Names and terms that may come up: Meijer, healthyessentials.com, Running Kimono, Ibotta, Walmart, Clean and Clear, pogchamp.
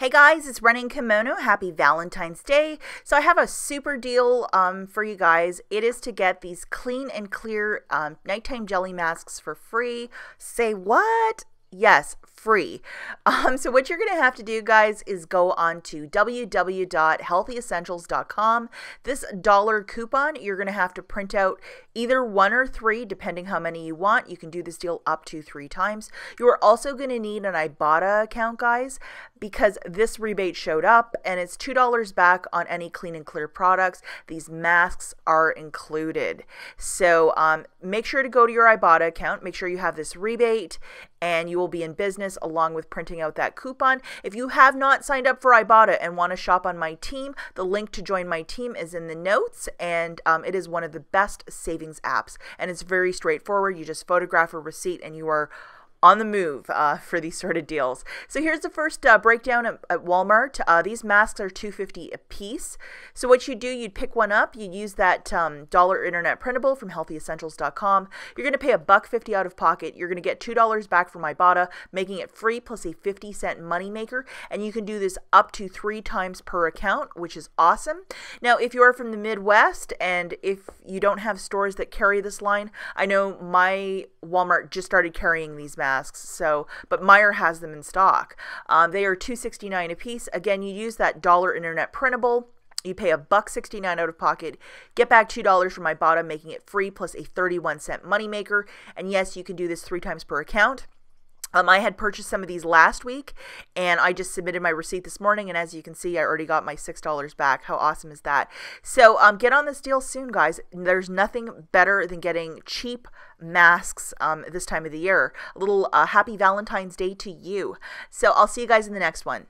Hey guys, it's Running Kimono. Happy Valentine's Day. So I have a super deal for you guys. It is to get these Clean and Clear nighttime jelly masks for free. Say what? Yes, free. So what you're going to have to do, guys, is go on to www.healthyessentials.com. This dollar coupon, you're going to have to print out either one or three, depending how many you want. You can do this deal up to 3 times. You are also going to need an Ibotta account, guys, because this rebate showed up and it's $2 back on any Clean and Clear products. These masks are included. So make sure to go to your Ibotta account. Make sure you have this rebate and you will be in business along with printing out that coupon. If you have not signed up for Ibotta and want to shop on my team, the link to join my team is in the notes, and it is one of the best savings apps. And it's very straightforward. You just photograph a receipt and you are on the move for these sort of deals. So here's the first breakdown at Walmart. These masks are $2.50 a piece. So what you do, you'd pick one up, you use that dollar internet printable from healthyessentials.com. You're going to pay $1.50 out of pocket. You're going to get $2 back from Ibotta, making it free, plus a 50-cent moneymaker. And you can do this up to 3 times per account, which is awesome. Now, if you're from the Midwest and if you don't have stores that carry this line, I know my Walmart just started carrying these masks. So, but Meijer has them in stock. They are $2.69 a piece. Again, you use that dollar internet printable. You pay $1.69 out of pocket, get back $2 from Ibotta, making it free, plus a 31-cent moneymaker. And yes, you can do this 3 times per account. I had purchased some of these last week, and I just submitted my receipt this morning, and as you can see, I already got my $6 back. How awesome is that? So get on this deal soon, guys. There's nothing better than getting cheap masks this time of the year. A little happy Valentine's Day to you. So I'll see you guys in the next one.